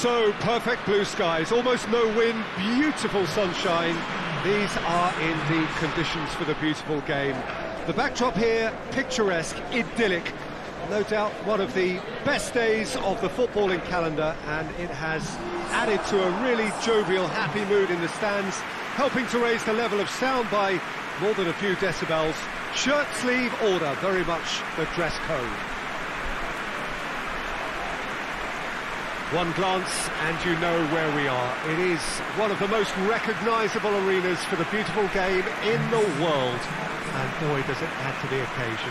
So perfect blue skies, almost no wind, beautiful sunshine. These are indeed conditions for the beautiful game. The backdrop here, picturesque, idyllic. No doubt one of the best days of the footballing calendar, and it has added to a really jovial, happy mood in the stands, helping to raise the level of sound by more than a few decibels. Shirt sleeve order, very much the dress code. One glance and you know where we are. It is one of the most recognisable arenas for the beautiful game in the world. And boy, does it add to the occasion.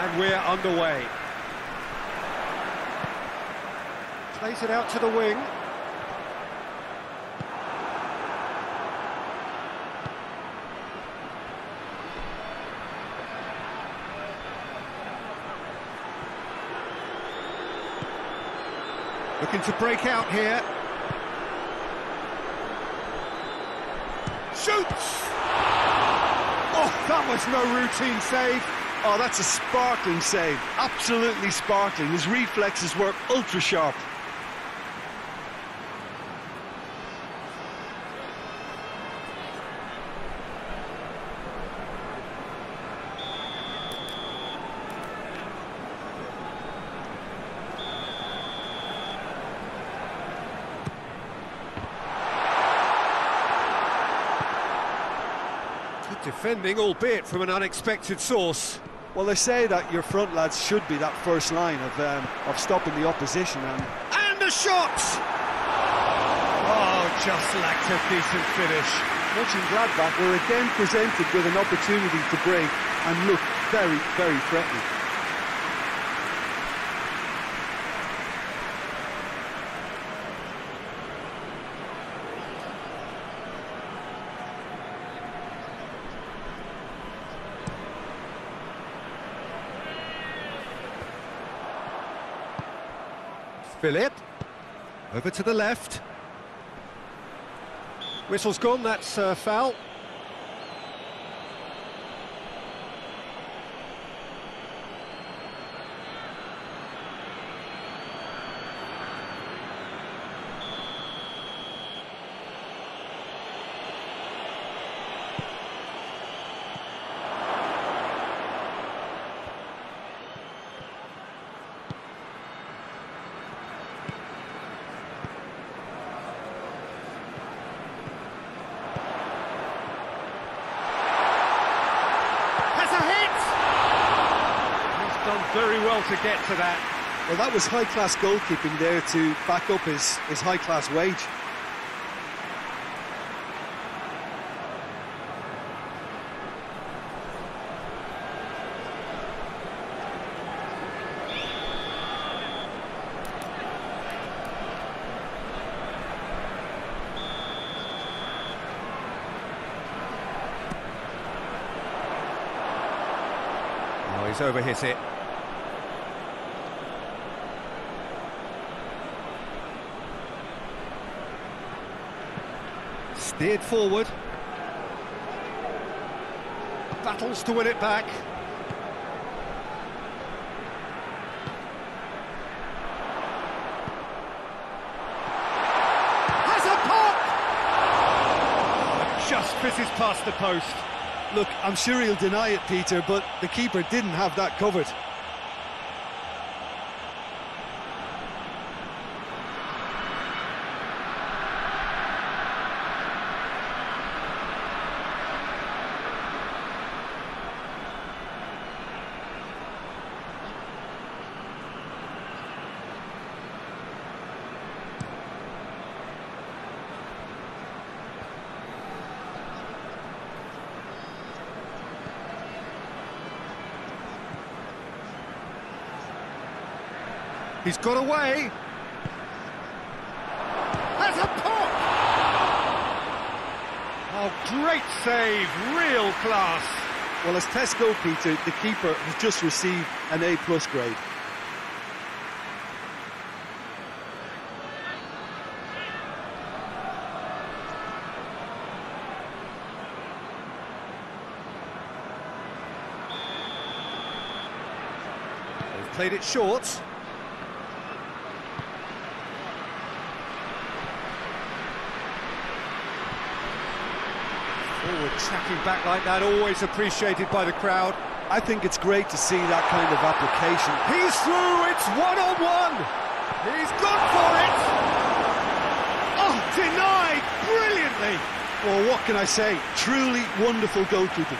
And we're underway. Plays it out to the wing. Looking to break out here. Shoots! Oh, that was no routine save. Oh, that's a sparkling save, absolutely sparkling. His reflexes work ultra sharp. Good defending, albeit from an unexpected source. Well, they say that your front lads should be that first line of stopping the opposition. And the shots! Oh, just lacked a decent finish. Mönchengladbach were again presented with an opportunity to break and looked very, very threatening. Philip, over to the left. Whistle's gone, that's a foul. Very well to get to that. Well, that was high-class goalkeeping there to back up his high-class wage. Oh, he's overhit it. Steered forward, battles to win it back. Has a pop! Just fizzes past the post. Look, I'm sure he'll deny it, Peter, but the keeper didn't have that covered. He's got away. That's a pop! Oh, great save. Real class. Well, as Tesco, Peter, the keeper, has just received an A+ grade. They've played it short. Tracking back like that, always appreciated by the crowd. I think it's great to see that kind of application. He's through, it's one-on-one. He's gone for it. Oh, denied brilliantly. Well, what can I say? Truly wonderful goalkeeping.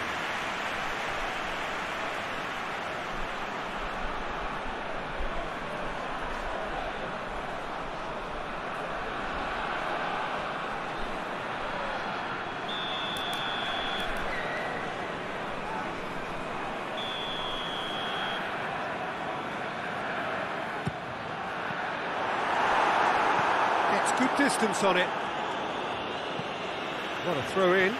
Good distance on it. What a throw in.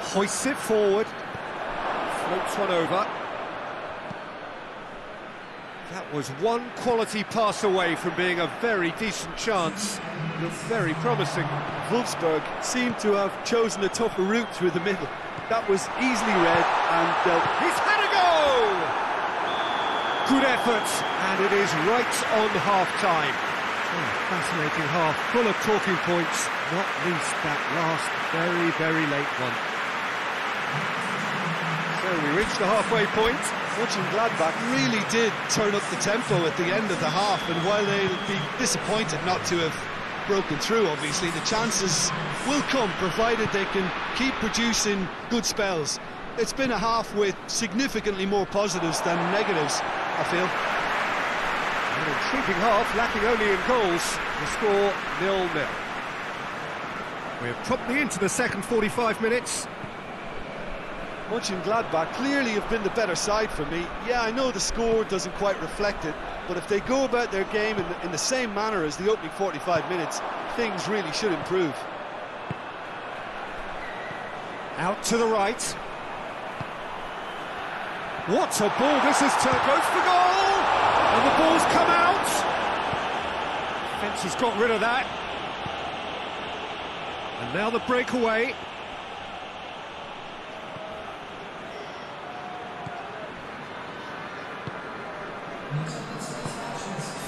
Hoists it forward. Floats one over. That was one quality pass away from being a very decent chance. Looks very promising. Wolfsburg seemed to have chosen a tougher route through the middle. That was easily read and dealt. He's had a goal! Good effort, and it is right on half-time. Oh, fascinating half, full of talking points, not least that last very late one. So we reached the halfway point. Mönchengladbach really did turn up the tempo at the end of the half, and while they'll be disappointed not to have broken through, obviously the chances will come provided they can keep producing good spells. It's been a half with significantly more positives than negatives, I feel. An intriguing half, lacking only in goals. The score 0-0. We're promptly into the second 45 minutes. Mönchengladbach clearly have been the better side for me. Yeah, I know the score doesn't quite reflect it, but if they go about their game in the same manner as the opening 45 minutes, things really should improve. Out to the right. What a ball this is! Turn goes for goal, and the ball's come out. Fence has got rid of that, and now the breakaway.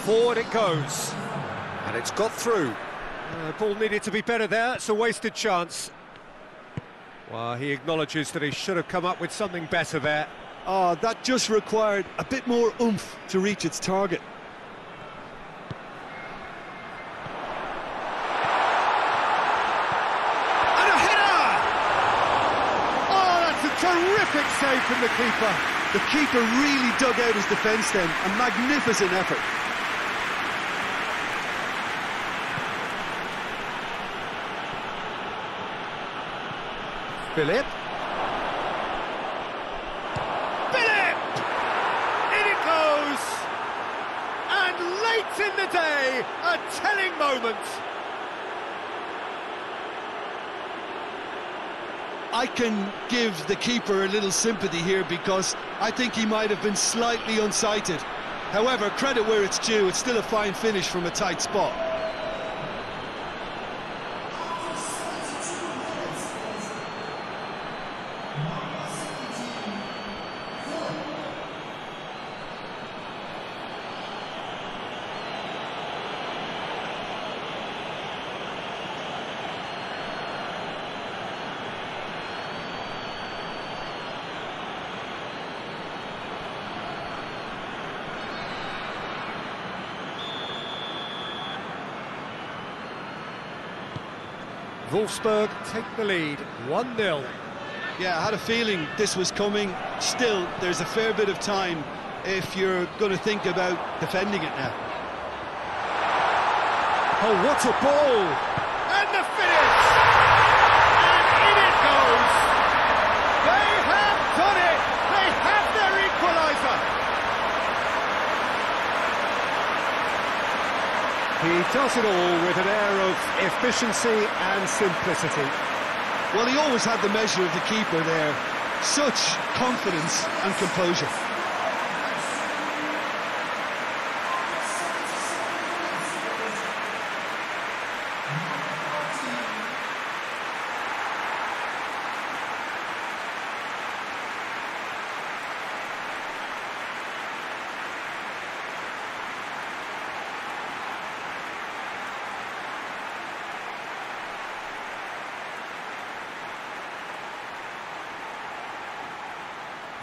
Forward it goes, and it's got through. Ball needed to be better there. It's a wasted chance. Well, he acknowledges that he should have come up with something better there. Oh, that just required a bit more oomph to reach its target. And a header! Oh, that's a terrific save from the keeper. The keeper really dug out his defence then. A magnificent effort. Philip! In it goes! And late in the day, a telling moment. I can give the keeper a little sympathy here because I think he might have been slightly unsighted. However, credit where it's due, it's still a fine finish from a tight spot. Wolfsburg take the lead, 1-0. Yeah, I had a feeling this was coming. Still, there's a fair bit of time if you're going to think about defending it now. Oh, what a ball! and the finish. And in it goes. They have done it. They have their equaliser. He does it all with an air of efficiency and simplicity. Well, he always had the measure of the keeper there. Such confidence and composure.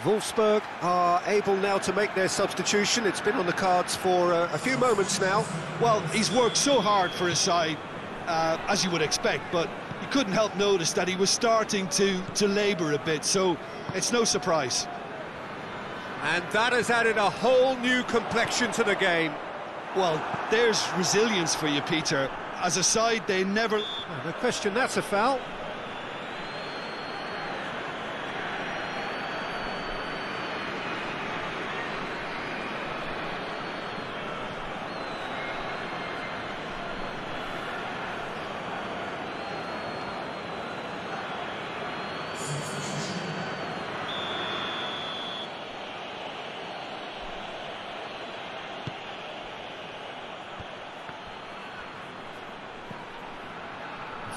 Wolfsburg are able now to make their substitution. It's been on the cards for a few moments now. Well, he's worked so hard for his side, as you would expect, but you couldn't help notice that he was starting to labour a bit, so it's no surprise. And that has added a whole new complexion to the game. Well, there's resilience for you, Peter. As a side, they never... No question, that's a foul.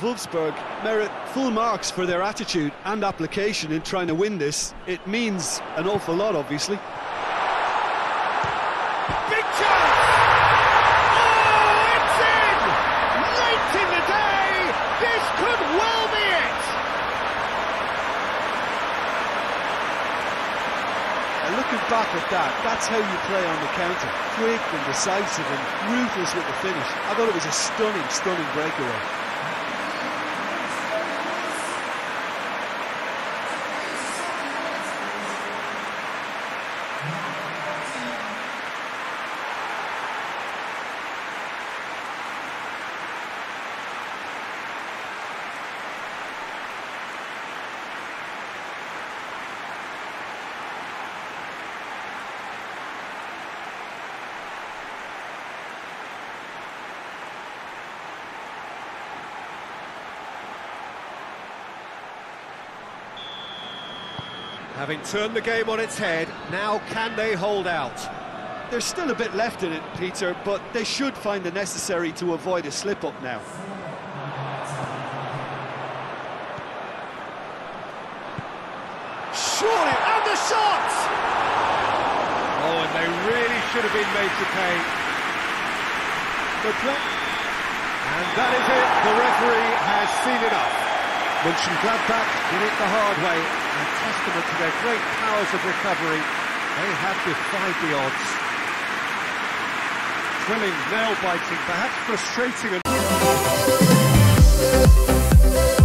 Wolfsburg merit full marks for their attitude and application in trying to win this. It means an awful lot, obviously. Big chance! Oh, it's in! Late in the day, this could well be it! And looking back at that, that's how you play on the counter. Quick and decisive and ruthless with the finish. I thought it was a stunning, stunning breakaway. Having turned the game on its head, now can they hold out? There's still a bit left in it, Peter, but they should find the necessary to avoid a slip-up now. Surely, and the shot! Oh, and they really should have been made to pay. And that is it, the referee has seen enough. Mönchengladbach did it the hard way. A testament to their great powers of recovery, they have defied the odds. Thrilling, nail-biting, perhaps frustrating.